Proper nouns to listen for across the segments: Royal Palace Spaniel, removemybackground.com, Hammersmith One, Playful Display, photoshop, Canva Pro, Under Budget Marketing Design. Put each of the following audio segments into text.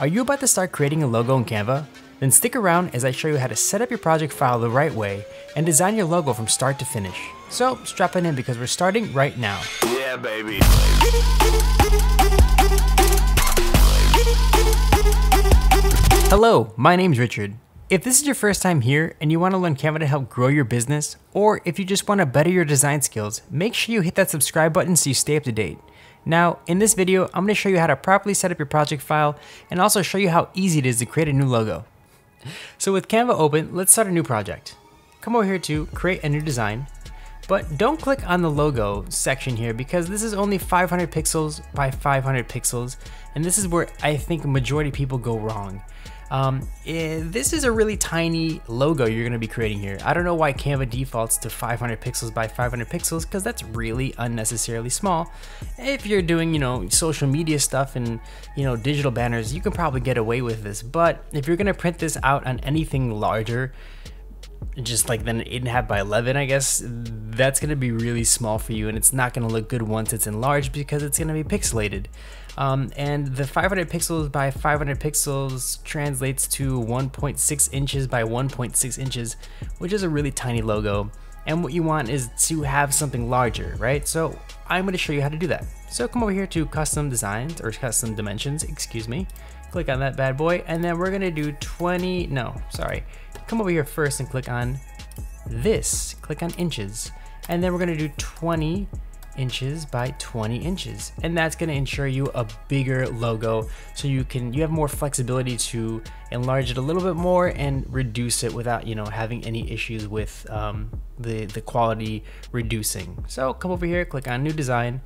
Are you about to start creating a logo in Canva? Then stick around as I show you how to set up your project file the right way and design your logo from start to finish. So strap it in because we're starting right now. Yeah, baby. Hello, my name's Richard. If this is your first time here and you want to learn Canva to help grow your business, or if you just want to better your design skills, make sure you hit that subscribe button so you stay up to date. Now, in this video, I'm going to show you how to properly set up your project file and also show you how easy it is to create a new logo. So with Canva open, let's start a new project. Come over here to create a new design, but don't click on the logo section here because this is only 500 pixels by 500 pixels. And this is where I think majority of people go wrong. This is a really tiny logo you're going to be creating here. I don't know why Canva defaults to 500 pixels by 500 pixels because that's really unnecessarily small. If you're doing, you know, social media stuff and, you know, digital banners, you can probably get away with this. But if you're going to print this out on anything larger, just like then 8.5 by 11, I guess, that's going to be really small for you and it's not going to look good once it's enlarged because it's going to be pixelated. And the 500 pixels by 500 pixels translates to 1.6 inches by 1.6 inches, which is a really tiny logo. And what you want is to have something larger, right? So I'm going to show you how to do that. So come over here to custom designs or custom dimensions, excuse me. Click on that bad boy. And then we're going to do 20. No, sorry. Come over here first and click on this, click on inches. And then we're going to do 20 inches by 20 inches, and that's going to ensure you a bigger logo so you have more flexibility to enlarge it a little bit more and reduce it without, you know, having any issues with the quality reducing. So come over here, click on new design,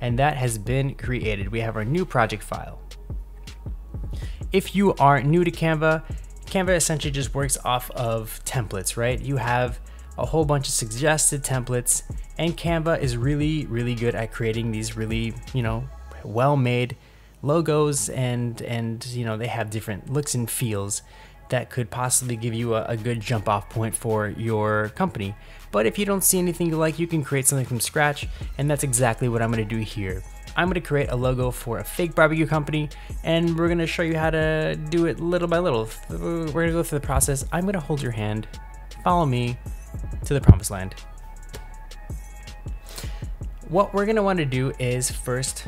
and that has been created. We have our new project file. If you are new to Canva, Canva essentially just works off of templates, right? You have a whole bunch of suggested templates, and Canva is really, really good at creating these really, you know, well-made logos, and you know, they have different looks and feels that could possibly give you a good jump off point for your company. But if you don't see anything you like, you can create something from scratch, and that's exactly what I'm gonna do here. I'm gonna create a logo for a fake barbecue company, and we're gonna show you how to do it little by little. We're gonna go through the process. I'm gonna hold your hand, follow me to the promised land. What we're gonna want to do is first,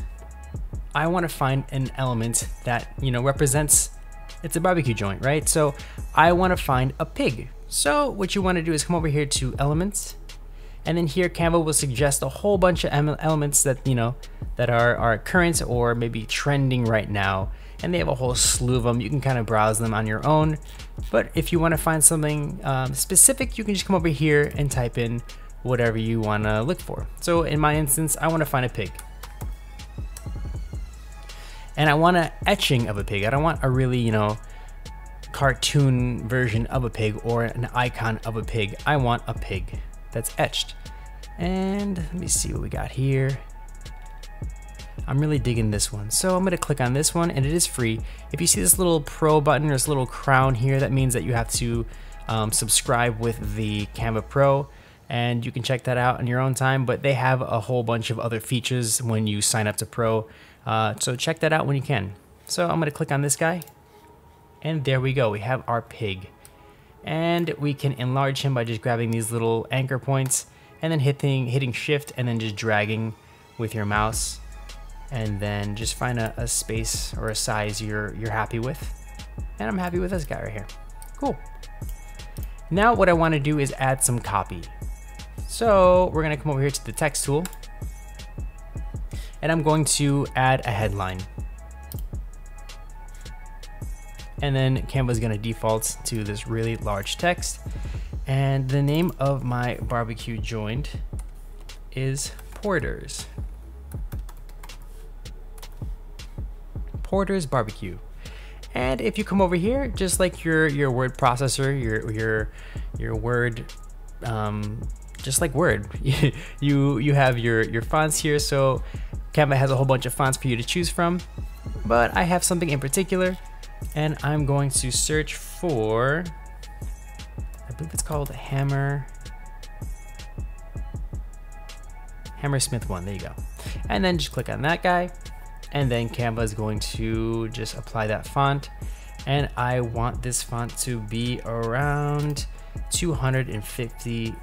I want to find an element that, you know, represents, it's a barbecue joint, right? So I want to find a pig. So what you want to do is come over here to elements, and then here Canva will suggest a whole bunch of elements that, you know, that are current or maybe trending right now. And they have a whole slew of them. You can kind of browse them on your own. But if you want to find something specific, you can just come over here and type in whatever you want to look for. So in my instance, I want to find a pig. And I want an etching of a pig. I don't want a really, you know, cartoon version of a pig or an icon of a pig. I want a pig that's etched. And let me see what we got here. I'm really digging this one. So I'm gonna click on this one, and it is free. If you see this little pro button or this little crown here, that means that you have to subscribe with the Canva Pro, and you can check that out in your own time, but they have a whole bunch of other features when you sign up to Pro. So check that out when you can. So I'm gonna click on this guy, and there we go, we have our pig. And we can enlarge him by just grabbing these little anchor points and then hitting shift and then just dragging with your mouse. And then just find a space or a size you're happy with. And I'm happy with this guy right here. Cool. Now what I want to do is add some copy. So we're going to come over here to the text tool, and I'm going to add a headline. And then Canva's going to default to this really large text. And the name of my barbecue joint is Porter's. Porter's Barbecue. And if you come over here, just like your word processor, your word, just like Word, you have your fonts here. So Canva has a whole bunch of fonts for you to choose from, but I have something in particular, and I'm going to search for, I believe it's called Hammersmith One. There you go. And then just click on that guy. and then Canva is going to just apply that font. And I want this font to be around 250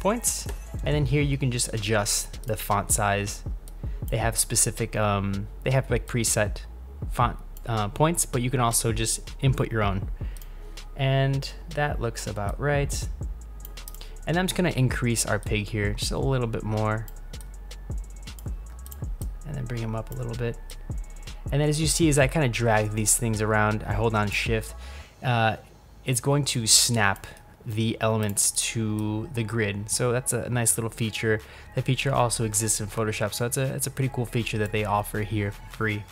points. And then here you can just adjust the font size. They have specific, they have like preset font points, but you can also just input your own. And that looks about right. And I'm just gonna increase our pig here just a little bit more. And then bring him up a little bit. And then as you see, as I kind of drag these things around, I hold on shift, it's going to snap the elements to the grid. So that's a nice little feature. That feature also exists in Photoshop. So it's a pretty cool feature that they offer here for free.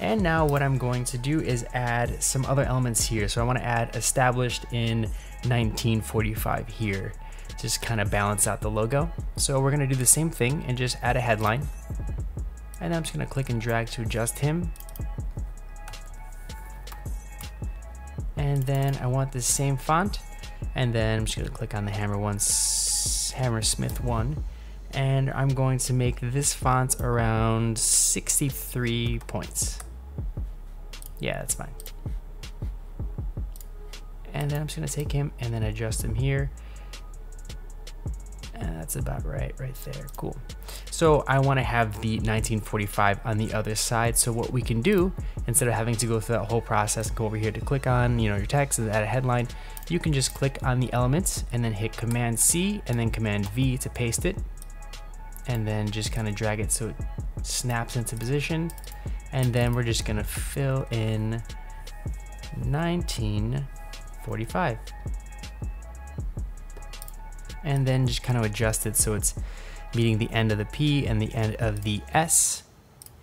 And now what I'm going to do is add some other elements here. So I want to add established in 1945 here, just kind of balance out the logo. So we're going to do the same thing and just add a headline. And I'm just gonna click and drag to adjust him. And then I want the same font. And then I'm just gonna click on the Hammersmith One. And I'm going to make this font around 63 points. Yeah, that's fine. And then I'm just gonna take him and then adjust him here. And that's about right there, cool. So I want to have the 1945 on the other side. So what we can do, instead of having to go through that whole process, go over here to click on, you know, your text and add a headline, you can just click on the elements and then hit Command C and then Command V to paste it. And then just kind of drag it so it snaps into position. And then we're just going to fill in 1945. And then just kind of adjust it so it's meeting the end of the P and the end of the S.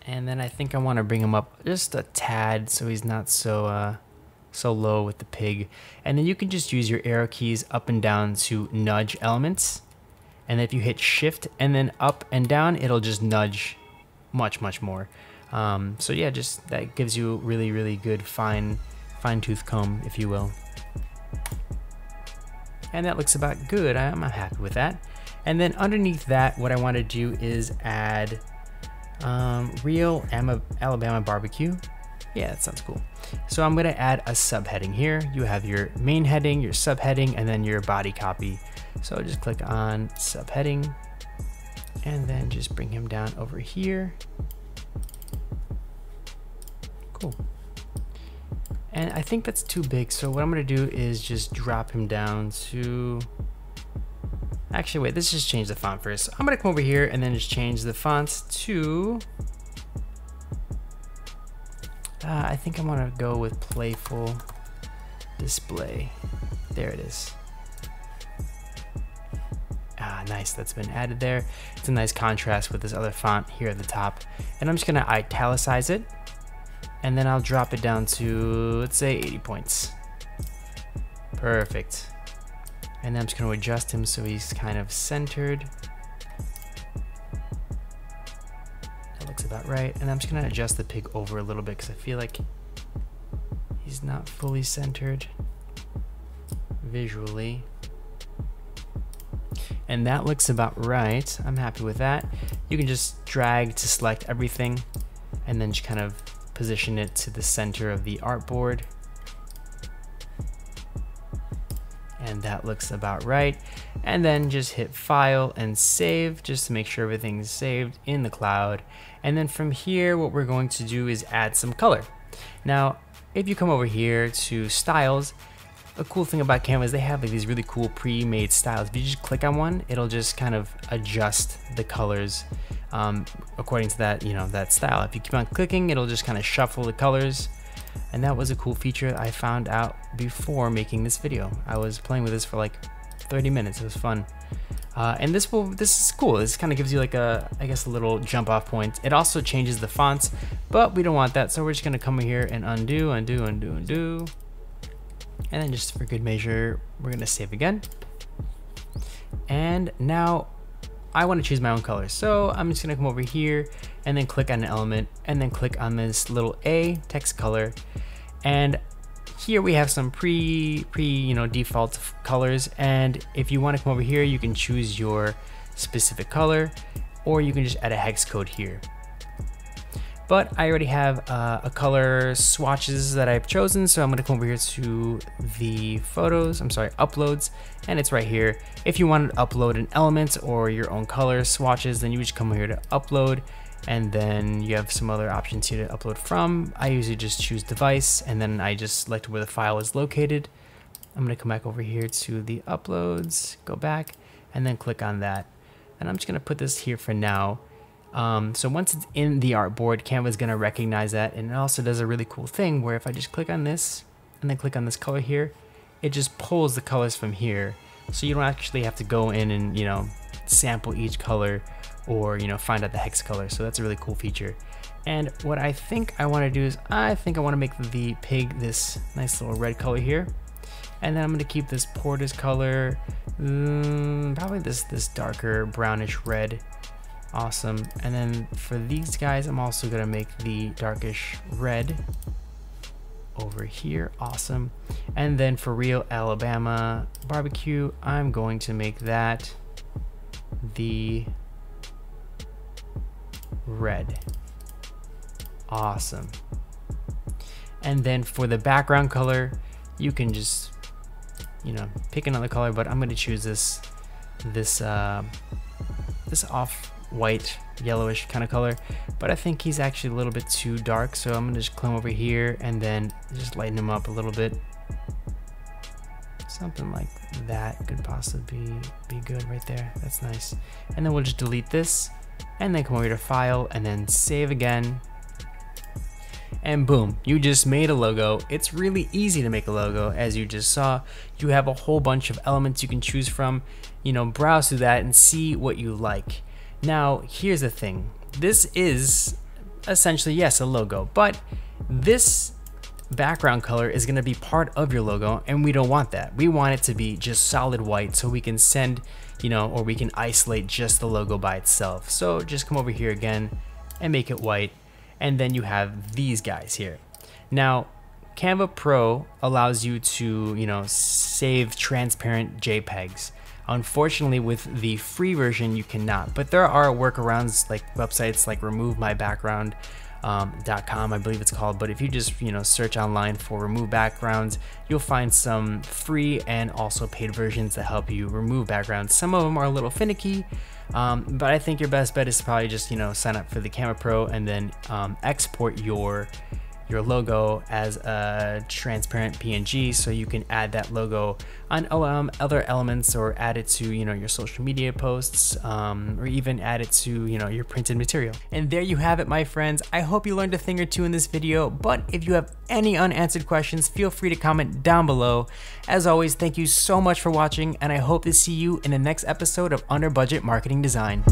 And then I think I want to bring him up just a tad so he's not so so low with the pig. And then you can just use your arrow keys up and down to nudge elements. And if you hit shift and then up and down, it'll just nudge much more. So yeah, just that gives you really good fine-tooth comb, if you will. And that looks about good. I'm happy with that. And then underneath that, what I want to do is add real Alabama barbecue. Yeah, that sounds cool. So I'm going to add a subheading here. You have your main heading, your subheading, and then your body copy. So I'll just click on subheading and then just bring him down over here. Cool. And I think that's too big. So what I'm going to do is just drop him down to... Actually, wait, let's just change the font first. I'm going to come over here and then just change the fonts to... I think I'm going to go with Playful Display. There it is. Ah, nice. That's been added there. It's a nice contrast with this other font here at the top. And I'm just going to italicize it. And then I'll drop it down to, let's say, 80 points. Perfect. And then I'm just going to adjust him so he's kind of centered. That looks about right. And I'm just going to adjust the pig over a little bit because I feel like he's not fully centered visually. And that looks about right. I'm happy with that. You can just drag to select everything and then just kind of position it to the center of the artboard. And that looks about right. And then just hit file and save just to make sure everything's saved in the cloud. And then from here, what we're going to do is add some color. Now, if you come over here to styles, the cool thing about Canva is they have like these really cool pre-made styles. If you just click on one, it'll just kind of adjust the colors according to that, you know, that style. If you keep on clicking, it'll just kind of shuffle the colors. And that was a cool feature I found out before making this video. I was playing with this for like 30 minutes. It was fun. And this is cool. This kind of gives you like a, I guess, a little jump off point. It also changes the fonts, but we don't want that. So we're just going to come here and undo. And then just for good measure, we're going to save again. And now I want to choose my own color. So I'm just going to come over here and then click on an element and then click on this little A text color. And here we have some default colors. And if you want to come over here, you can choose your specific color or you can just add a hex code here. but I already have a color swatches that I've chosen. So I'm gonna come over here to the photos, I'm sorry, uploads, and it's right here. If you wanted to upload an element or your own color swatches, then you just come here to upload, and then you have some other options here to upload from. I usually just choose device, and then I just select where the file is located. I'm gonna come back over here to the uploads, go back, and then click on that. And I'm just gonna put this here for now. So once it's in the artboard, Canva is gonna recognize that, and it also does a really cool thing where if I just click on this and then click on this color here, it just pulls the colors from here. So you don't actually have to go in and, you know, sample each color or, you know, find out the hex color. So that's a really cool feature. And what I think I wanna do is, I think I wanna make the pig this nice little red color here. And then I'm gonna keep this Porter's color, probably this darker brownish red. Awesome. And then for these guys, I'm also gonna make the darkish red over here. Awesome. And then for Real Alabama Barbecue, I'm going to make that the red. Awesome. And then for the background color, you can just, you know, pick another color, but I'm going to choose this off-white yellowish kind of color, but I think he's actually a little bit too dark. So I'm going to just come over here and then just lighten him up a little bit. Something like that could possibly be good right there. That's nice. And then we'll just delete this and then come over to file and then save again. And boom, you just made a logo. It's really easy to make a logo. As you just saw, you have a whole bunch of elements you can choose from. You know, browse through that and see what you like. Now, here's the thing. This is essentially, yes, a logo, but this background color is gonna be part of your logo, and we don't want that. We want it to be just solid white so we can send, you know, or we can isolate just the logo by itself. So just come over here again and make it white. And then you have these guys here. Now, Canva Pro allows you to, you know, save transparent JPEGs. Unfortunately, with the free version, you cannot, but there are workarounds, like websites like removemybackground.com, I believe it's called. But if you just, you know, search online for remove backgrounds, you'll find some free and also paid versions that help you remove backgrounds. Some of them are a little finicky. But I think your best bet is to probably just, you know, sign up for the Canva Pro and then export your logo as a transparent PNG, so you can add that logo on other elements, or add it to, you know, your social media posts, or even add it to, you know, your printed material. And there you have it, my friends. I hope you learned a thing or two in this video, but if you have any unanswered questions, feel free to comment down below. As always, thank you so much for watching, and I hope to see you in the next episode of Under Budget Marketing Design.